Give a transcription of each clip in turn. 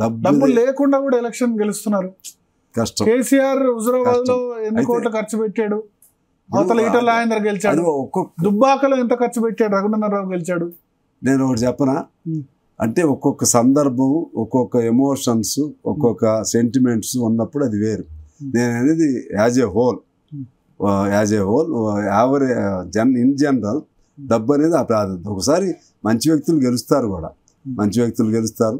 డబ్బు లేకుండా కూడా ఎలక్షన్ గెలుస్తున్నారు. కేసీఆర్ హుజరాబాద్ లో ఎన్ని కోట్లు ఖర్చు పెట్టాడు, అవతల ఈటల ఆయన గెలిచాడు, దుబ్బాకలో ఎంత ఖర్చు పెట్టాడు, రఘునందనరావు గెలిచాడు. నేను ఒకటి చెప్పనా అంటే ఒక్కొక్క సందర్భం, ఒక్కొక్క ఎమోషన్స్, ఒక్కొక్క సెంటిమెంట్స్ ఉన్నప్పుడు అది వేరు. నేను అనేది as a whole average in general డబ్బు అనేది అప్రాధాన్యత. ఒకసారి మంచి వ్యక్తులు గెలుస్తారు కూడా,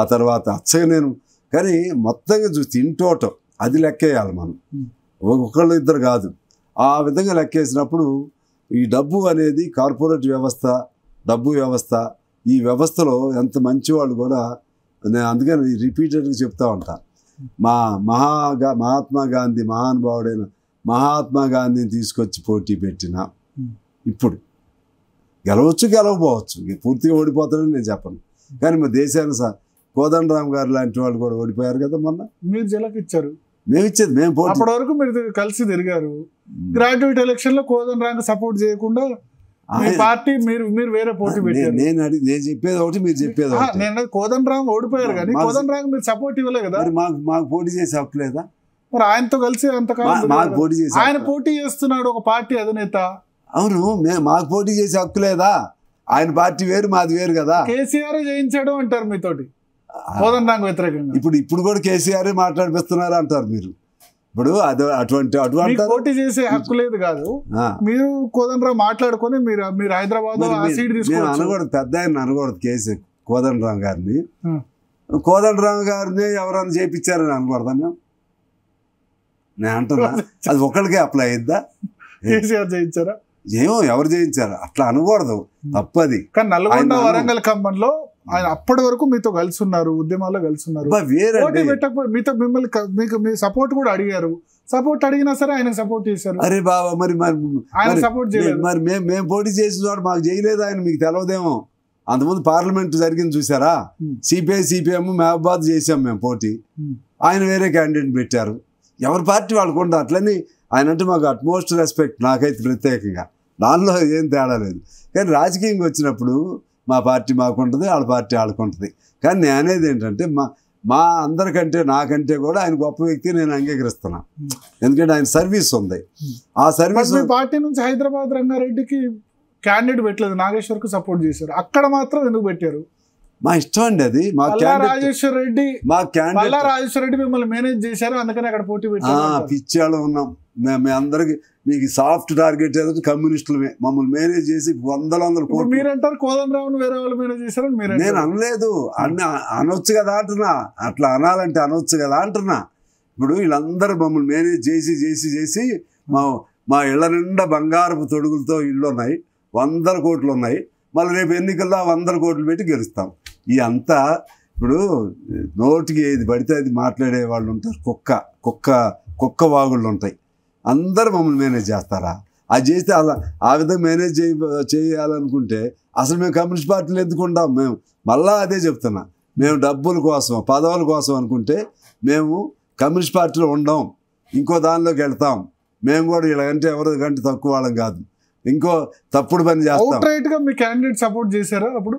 ఆ తర్వాత అచ్చగా నేను కానీ మొత్తంగా చూస్తే ఇన్ టోటల్ అది లెక్కేయాలి మనం, ఒకళ్ళు ఇద్దరు కాదు. ఆ విధంగా లెక్కేసినప్పుడు ఈ డబ్బు అనేది కార్పొరేట్ వ్యవస్థ, డబ్బు వ్యవస్థ, ఈ వ్యవస్థలో ఎంత మంచివాళ్ళు కూడా నేను అందుకని రిపీటెడ్గా చెప్తూ ఉంటాను. మహాత్మా గాంధీ మహానుభావుడైన మహాత్మా గాంధీని తీసుకొచ్చి పోటీ పెట్టిన ఇప్పుడు గెలవచ్చు గెలవపోవచ్చు, పూర్తిగా ఓడిపోతాడని నేను చెప్పను. కానీ మా దేశాన్ని సార్ కోదండరామ్ గారు లాంటి వాళ్ళు కూడా ఓడిపోయారు కదా మొన్న. మీరు జిల్లాకి ఇచ్చారు, మేము ఇచ్చేది, మేము అప్పటి వరకు మీరు కలిసి తిరిగారు. గ్రాడ్యుయేట్ ఎలక్షన్లో కోదండరామ్ సపోర్ట్ చేయకుండా పార్టీ మీరు మీరు వేరే పోటీ పెట్టారు. నేను చెప్పేది ఒకటి, మీరు చెప్పేది ఒకటి. నేను కోదండరామ్ ఓడిపోయారు కానీ కోదండరామ్ మీరు సపోర్ట్ ఇవ్వలేదు కదా. మాకు పోటీ చేసే హక్కు లేదా? మరి ఆయనతో కలిసి ఆయన పోటీ చేస్తున్నాడు ఒక పార్టీ అధినేత. అవును, మాకు పోటీ చేసే హక్కు లేదా? ఆయన పార్టీ వేరు, మాది వేరు కదా. కేసీఆర్ చేయించడం అంటారు మీతోటి కోదండరామ్ వ్యతిరేకంగా. ఇప్పుడు కూడా కేసీఆర్ మాట్లాడిపిస్తున్నారు అంటారు మీరు. ఇప్పుడు అటువంటి పోటీ చేసే హక్కు లేదు కాదు. మీరు కోదండరామ్ మాట్లాడుకొని మీరు హైదరాబాద్ అనకూడదు, పెద్ద ఆయన అనకూడదు కేసీ కోదండరామ్ గారిని. కోదండరామ్ గారిని ఎవరైనా చేయించారని అనకూడదా? నేను అంటున్నా అది ఒకళ్ళకే అప్లై అయిద్దా? కేసీఆర్ చేయించారా? ఏమో ఎవరు చేయించారు, అట్లా అనకూడదు, తప్పది. కానీ నల్గొండ వరంగల్ ఖమ్మంలో ఆయన అప్పటి వరకు మీతో కలిసి ఉన్నారు, ఉద్యమాల్లో కలిసి ఉన్నారు. మీతో మిమ్మల్ని సపోర్ట్ కూడా అడిగారు, సపోర్ట్ అడిగినా సరే ఆయన సపోర్ట్ చేశారు. అరే బాబా, మరి ఆయన సపోర్ట్ చేయలేదు, మరి మేము పోటీ చేసిన వాడు మాకు చేయలేదు ఆయన. మీకు తెలవదేమో, అంతకుముందు పార్లమెంట్ జరిగింది చూసారా, సిపిఐ సిపిఎం మహబాద్ చేసాం మేము పోటీ, ఆయన వేరే క్యాండిడేట్ పెట్టారు. ఎవరి పార్టీ వాళ్ళకుండా. అట్లని ఆయన అంటే మాకు అట్మోస్ట్ రెస్పెక్ట్, నాకైతే ప్రత్యేకంగా, దానిలో ఏం తేడా లేదు. కానీ రాజకీయంగా వచ్చినప్పుడు మా పార్టీ మాకుంటుంది, వాళ్ళ పార్టీ వాళ్ళకుంటుంది. కానీ నేను అనేది ఏంటంటే మా అందరికంటే, నాకంటే కూడా ఆయన గొప్ప వ్యక్తి నేను అంగీకరిస్తున్నాను. ఎందుకంటే ఆయన సర్వీస్ ఉంది, ఆ సర్వీస్. మీ పార్టీ నుంచి హైదరాబాద్ రంగారెడ్డికి క్యాండిడేట్ పెట్టలేదు, నాగేశ్వర్కి సపోర్ట్ చేశారు. అక్కడ మాత్రం ఎందుకు పెట్టారు? మా ఇష్టం అండి అది. మా రాజేశ్వర రెడ్డి మిమ్మల్ని మేనేజ్ చేశారు, అందుకని అక్కడ పోటీ పెట్టారు. పిచ్చాలో ఉన్నాం మేము అందరికి. మీకు సాఫ్ట్ టార్గెట్ ఏదో కమ్యూనిస్టులమే మమ్మల్ని మేనేజ్ చేసి వందల కోట్లు. మీరంటారు కోదండరావును వేరే వాళ్ళు మేనేజ్ చేశారు. నేను అనలేదు, అనొచ్చు కదా అంటున్నా. అట్లా అనాలంటే అనొచ్చు కదా అంటున్నా. ఇప్పుడు వీళ్ళందరూ మమ్మల్ని మేనేజ్ చేసి మా ఇళ్ళ నిండా బంగారపు తొడుగులతో ఇళ్ళు ఉన్నాయి, 100 కోట్లు ఉన్నాయి. మళ్ళీ రేపు ఎన్నికల్లో 100 కోట్లు పెట్టి గెలుస్తాం. ఈ అంతా ఇప్పుడు నోటికి ఏది పడితే అది మాట్లాడే వాళ్ళు ఉంటారు. కుక్క వాగుళ్ళు ఉంటాయి. అందరు మమ్మల్ని మేనేజ్ చేస్తారా? అది చేస్తే అలా ఆ విధంగా మేనేజ్ చేయాలనుకుంటే అసలు మేము కమ్యూనిస్ట్ పార్టీలు ఎందుకు ఉంటాం? మేము మళ్ళా అదే చెప్తున్నా, మేము డబ్బుల కోసం, పదవుల కోసం అనుకుంటే మేము కమ్యూనిస్ట్ పార్టీలో ఉండం, ఇంకో దానిలోకి వెళ్తాం. మేము కూడా ఇలాగంటే ఎవరికంటే తక్కువ వాళ్ళం కాదు, ఇంకో తప్పుడు పని చేస్తాం. మీ క్యాండిడేట్ సపోర్ట్ చేశారా అప్పుడు?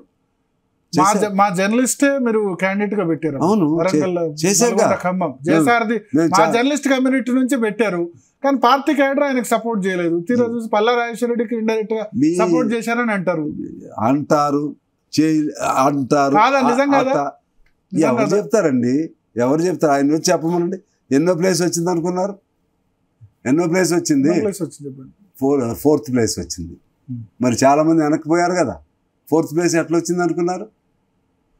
మా జర్నలిస్టే మీరు క్యాండిడేట్ గా పెట్టారు. అవును, మా జర్నలిస్ట్ కమ్యూనిటీ నుంచి పెట్టారు. కానీ పార్టీ క్యాడర్ ఆయనకు సపోర్ట్ చేయలేదు. తీరా చూసి పల్లా రాజేశ్వర రెడ్డికి ఇండైరెక్ట్ గా సపోర్ట్ చేశారని అంటారు. ఎవరు చెప్తారండి? ఎవరు చెప్తారు? ఆయన వచ్చి చెప్పమనండి. ఎన్నో ప్లేస్ వచ్చింది అనుకున్నారు? ఎన్నో ప్లేస్ వచ్చింది? 4th ప్లేస్ వచ్చింది. మరి చాలా మంది వెనక్కిపోయారు కదా. 4th ప్లేస్ ఎట్లా వచ్చింది అనుకున్నారు?